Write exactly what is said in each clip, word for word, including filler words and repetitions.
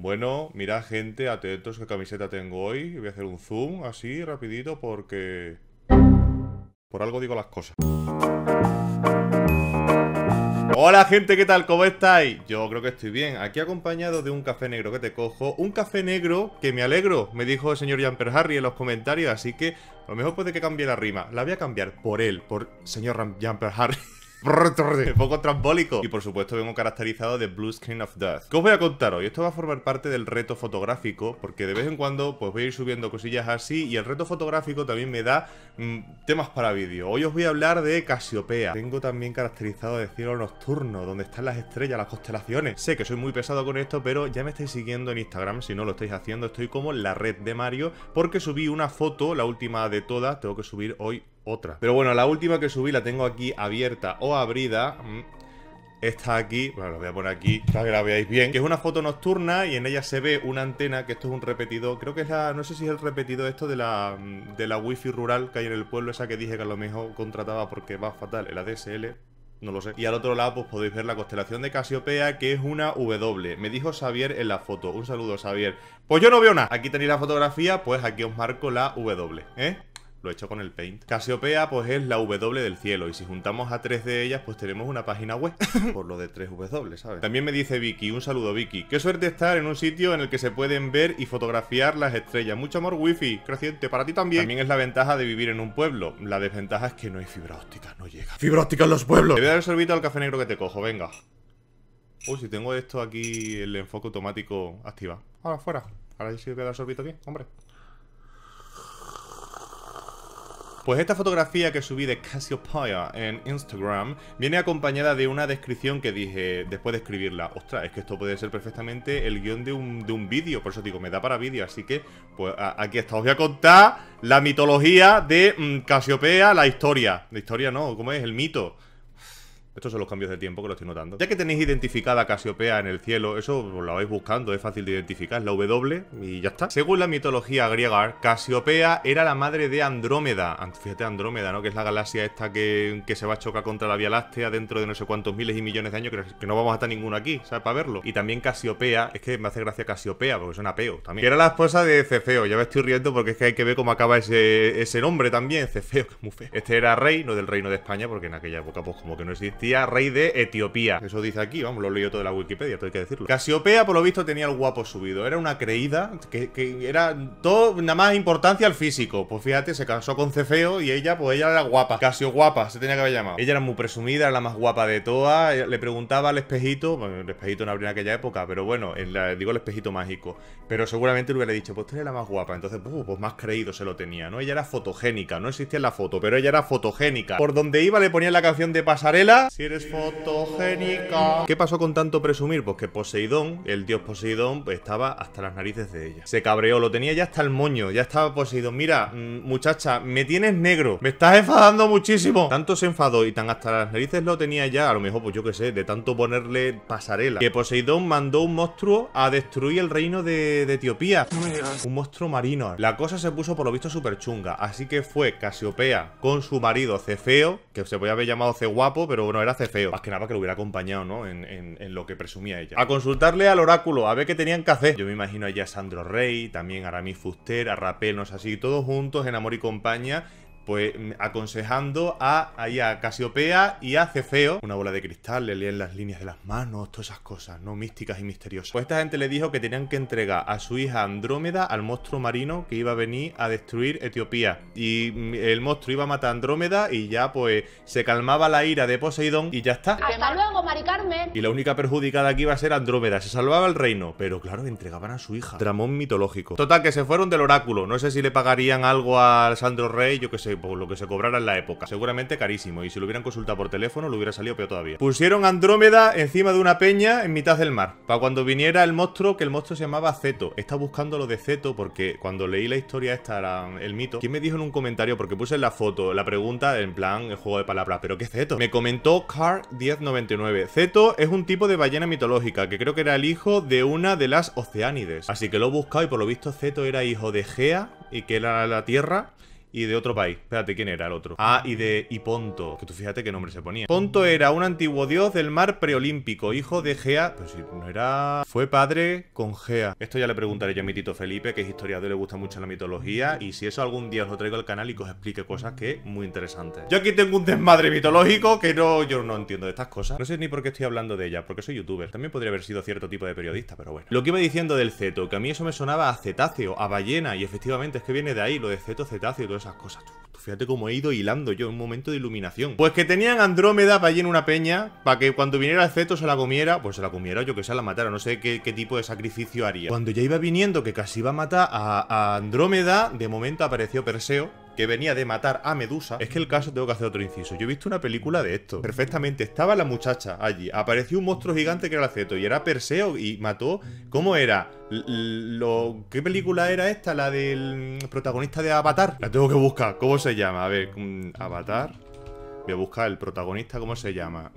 Bueno, mirad, gente, atentos qué camiseta tengo hoy. Voy a hacer un zoom así, rapidito, porque... por algo digo las cosas. Hola, gente, ¿qué tal? ¿Cómo estáis? Yo creo que estoy bien. Aquí acompañado de un café negro que te cojo. Un café negro que me alegro, me dijo el señor Jumper Harry en los comentarios. Así que a lo mejor puede que cambie la rima. La voy a cambiar por él, por señor Jumper Harry. Un poco trambólico. Y por supuesto vengo caracterizado de Blue Screen of Death. ¿Qué os voy a contar hoy? Esto va a formar parte del reto fotográfico, porque de vez en cuando pues voy a ir subiendo cosillas así. Y el reto fotográfico también me da mmm, temas para vídeo. Hoy os voy a hablar de Casiopea. Tengo también caracterizado de cielo nocturno, donde están las estrellas, las constelaciones. Sé que soy muy pesado con esto, pero ya me estáis siguiendo en Instagram. Si no lo estáis haciendo, estoy como La Red de Mario, porque subí una foto, la última de todas. Tengo que subir hoy otra. Pero bueno, la última que subí la tengo aquí abierta o abrida. Esta aquí, bueno, la voy a poner aquí para que la veáis bien. Que es una foto nocturna y en ella se ve una antena, que esto es un repetidor. Creo que es la, no sé si es el repetidor esto de la, de la wifi rural que hay en el pueblo. Esa que dije que a lo mejor contrataba porque va fatal, el A D S L. No lo sé. Y al otro lado pues podéis ver la constelación de Casiopea, que es una W. Me dijo Xavier en la foto. Un saludo, Xavier. Pues yo no veo nada. Aquí tenéis la fotografía, pues aquí os marco la W, ¿eh? Lo he hecho con el Paint. Casiopea pues es la W del cielo, y si juntamos a tres de ellas pues tenemos una página web. Por lo de tres W, ¿sabes? También me dice Vicky, un saludo, Vicky. Qué suerte estar en un sitio en el que se pueden ver y fotografiar las estrellas. Mucho amor, wifi. Creciente, para ti también. También es la ventaja de vivir en un pueblo. La desventaja es que no hay fibra óptica, no llega. ¡Fibra óptica en los pueblos! Te voy a dar el sorbito al café negro que te cojo, venga. Uy, si tengo esto aquí, el enfoque automático activa. Ahora, fuera. Ahora sí voy a dar el sorbito aquí, hombre. Pues esta fotografía que subí de Casiopea en Instagram viene acompañada de una descripción que dije después de escribirla. Ostras, es que esto puede ser perfectamente el guión de un, de un vídeo. Por eso digo, me da para vídeo. Así que, pues a, aquí está. Os voy a contar la mitología de mmm, Casiopea, la historia. La historia no, ¿cómo es? El mito. Estos son los cambios de tiempo que lo estoy notando. Ya que tenéis identificada a Casiopea en el cielo, eso os lo vais buscando, es fácil de identificar, es la W y ya está. Según la mitología griega, Casiopea era la madre de Andrómeda. Fíjate, Andrómeda, ¿no? Que es la galaxia esta que, que se va a chocar contra la Vía Láctea dentro de no sé cuántos miles y millones de años, que, que no vamos a estar ninguno aquí, ¿sabes? Para verlo. Y también Casiopea, es que me hace gracia Casiopea porque suena peo también. Que era la esposa de Cefeo, ya me estoy riendo porque es que hay que ver cómo acaba ese, ese nombre también, Cefeo, que es muy feo. Este era rey, no del reino de España, porque en aquella época pues como que no existía. Rey de Etiopía. Eso dice aquí, vamos, lo he leído todo de la Wikipedia, todo hay que decirlo. Casiopea, por lo visto, tenía el guapo subido. Era una creída, que, que era todo, nada más importancia al físico. Pues fíjate, se casó con Cefeo y ella, pues ella era guapa. Casio guapa, se tenía que haber llamado. Ella era muy presumida, era la más guapa de todas. Le preguntaba al espejito, bueno, el espejito no habría en aquella época, pero bueno, en la, digo el espejito mágico. Pero seguramente le hubiera dicho, pues tú eres la más guapa. Entonces, pues, pues más creído se lo tenía, ¿no? Ella era fotogénica, no existía en la foto, pero ella era fotogénica. Por donde iba le ponían la canción de pasarela. Si eres fotogénica. ¿Qué pasó con tanto presumir? Pues que Poseidón, el dios Poseidón, pues estaba hasta las narices de ella. Se cabreó, lo tenía ya hasta el moño. Ya estaba Poseidón. Mira, muchacha, me tienes negro. Me estás enfadando muchísimo. Tanto se enfadó y tan hasta las narices lo tenía ya. A lo mejor, pues yo qué sé, de tanto ponerle pasarela, que Poseidón mandó un monstruo a destruir el reino de, de Etiopía. Un monstruo marino. La cosa se puso por lo visto súper chunga. Así que fue Casiopea con su marido Cefeo, que se podía haber llamado Ceguapo, pero bueno, era Cefeo. Más que nada que lo hubiera acompañado, ¿no? En, en, en lo que presumía ella. A consultarle al oráculo, a ver qué tenían que hacer. Yo me imagino allí a Sandro Rey, también a Aramis Fuster, a Rapel, no sé, así, todos juntos en amor y compañía, pues aconsejando a, ahí a Casiopea y a Cefeo. Una bola de cristal, le leen las líneas de las manos, todas esas cosas, ¿no? Místicas y misteriosas. Pues esta gente le dijo que tenían que entregar a su hija Andrómeda al monstruo marino que iba a venir a destruir Etiopía. Y el monstruo iba a matar a Andrómeda y ya pues se calmaba la ira de Poseidón y ya está. ¡Hasta luego, Mari Carmen! Y la única perjudicada aquí iba a ser Andrómeda. Se salvaba el reino, pero claro, entregaban a su hija. Dramón mitológico. Total, que se fueron del oráculo. No sé si le pagarían algo a Alessandro Rey, yo que sé, por lo que se cobrara en la época. Seguramente carísimo. Y si lo hubieran consultado por teléfono, lo hubiera salido peor todavía. Pusieron Andrómeda encima de una peña en mitad del mar, para cuando viniera el monstruo, que el monstruo se llamaba Ceto. Está buscando lo de Ceto porque cuando leí la historia esta, la, el mito, ¿quién me dijo en un comentario? Porque puse en la foto la pregunta en plan el juego de palabras, ¿pero qué es Ceto? Me comentó Car diez noventa y nueve. Ceto es un tipo de ballena mitológica, que creo que era el hijo de una de las Oceánides. Así que lo he buscado y por lo visto Ceto era hijo de Gea y que era la tierra. y de otro país. Espérate, ¿quién era el otro? Ah, y de y Ponto, que tú fíjate qué nombre se ponía. Ponto era un antiguo dios del mar preolímpico, hijo de Gea. Pues si no era... Fue padre con Gea. Esto ya le preguntaré yo a mi Tito Felipe, que es historiador y le gusta mucho la mitología, y si eso algún día os lo traigo al canal y que os explique cosas que muy interesantes. Yo aquí tengo un desmadre mitológico que no... Yo no entiendo de estas cosas. No sé ni por qué estoy hablando de ellas, porque soy youtuber. También podría haber sido cierto tipo de periodista, pero bueno. Lo que iba diciendo del ceto, que a mí eso me sonaba a cetáceo, a ballena, y efectivamente es que viene de ahí, lo de ceto, cetáceo y todas esas cosas. Tú, tú fíjate cómo he ido hilando yo en un momento de iluminación. Pues que tenían Andrómeda para allí en una peña, para que cuando viniera el ceto se la comiera, pues se la comiera, yo que sea, la matara, no sé qué, qué tipo de sacrificio haría. Cuando ya iba viniendo, que casi iba a matar a, a Andrómeda, de momento apareció Perseo, que venía de matar a Medusa. Es que el caso, tengo que hacer otro inciso. Yo he visto una película de esto. Perfectamente, estaba la muchacha allí. Apareció un monstruo gigante que era el Ceto y era Perseo y mató... ¿Cómo era? Lo... ¿Qué película era esta? La del protagonista de Avatar. La tengo que buscar. ¿Cómo se llama? A ver, Avatar. Voy a buscar el protagonista. ¿Cómo se llama?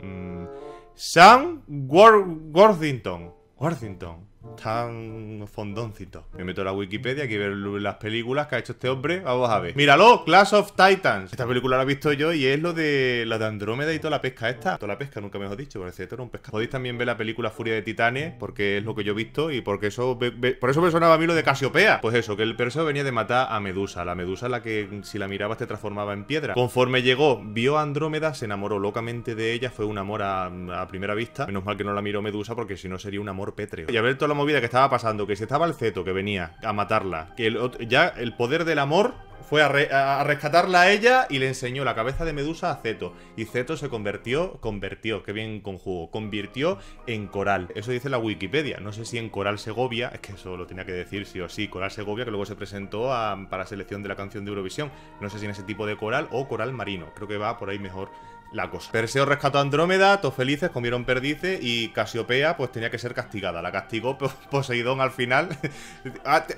Sam Worthington. Worthington. Tan fondoncito. Me meto a la Wikipedia, aquí ver las películas que ha hecho este hombre. Vamos a ver. ¡Míralo! Clash of Titans. Esta película la he visto yo y es lo de la de Andrómeda y toda la pesca esta. Toda la pesca, nunca mejor dicho, porque esto era un pescado. Podéis también ver la película Furia de Titanes, porque es lo que yo he visto y porque eso... Be, be, por eso me sonaba a mí lo de Casiopea. Pues eso, que el Perseo venía de matar a Medusa. La Medusa, la que si la mirabas te transformaba en piedra. Conforme llegó, vio a Andrómeda, se enamoró locamente de ella. Fue un amor a, a primera vista. Menos mal que no la miró Medusa, porque si no sería un amor pétreo. Y a ver toda la movida que estaba pasando, que se estaba el ceto que venía a matarla, que el, ya el poder del amor fue a, re, a rescatarla a ella y le enseñó la cabeza de Medusa a Ceto, y Ceto se convirtió, convirtió, qué bien conjugo, convirtió en coral. Eso dice la Wikipedia, no sé si en Coral Segovia, es que eso lo tenía que decir sí o sí, Coral Segovia, que luego se presentó a, para selección de la canción de Eurovisión, no sé si en ese tipo de coral o coral marino, creo que va por ahí mejor la cosa. Perseo rescató a Andrómeda, todos felices, comieron perdices y Casiopea pues tenía que ser castigada. La castigó Poseidón al final.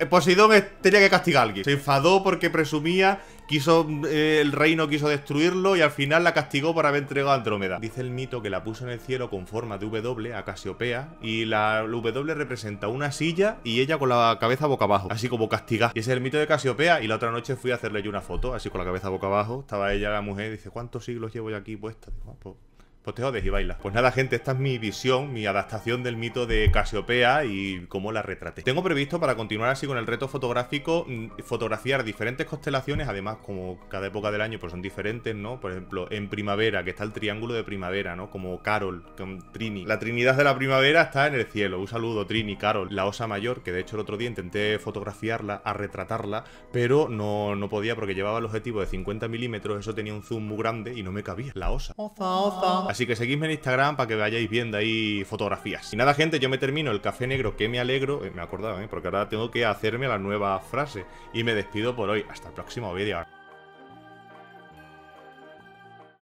Poseidón tenía que castigar a alguien. Se enfadó porque presumía, quiso eh, el reino quiso destruirlo y al final la castigó por haber entregado a Andrómeda. Dice el mito que la puso en el cielo con forma de W a Casiopea y la W representa una silla y ella con la cabeza boca abajo, así como castigada. Y ese es el mito de Casiopea y la otra noche fui a hacerle yo una foto, así con la cabeza boca abajo. Estaba ella, la mujer, dice, ¿cuántos siglos llevo yo aquí? Puesta, pues, pues te jodes y bailas. Pues nada, gente, esta es mi visión, mi adaptación del mito de Casiopea y cómo la retraté. Tengo previsto para continuar así con el reto fotográfico fotografiar diferentes constelaciones, además como cada época del año pues son diferentes, ¿no? Por ejemplo, en primavera, que está el triángulo de primavera, ¿no? Como Carol, con Trini. La Trinidad de la primavera está en el cielo. Un saludo, Trini, Carol. La Osa Mayor, que de hecho el otro día intenté fotografiarla, a retratarla, pero no, no podía porque llevaba el objetivo de cincuenta milímetros, eso tenía un zoom muy grande y no me cabía. La Osa. Oza, oza. Así que seguidme en Instagram para que vayáis viendo ahí fotografías. Y nada, gente, yo me termino el café negro que me alegro. Eh, me acordaba, ¿eh? Porque ahora tengo que hacerme la nueva frase. Y me despido por hoy. Hasta el próximo vídeo.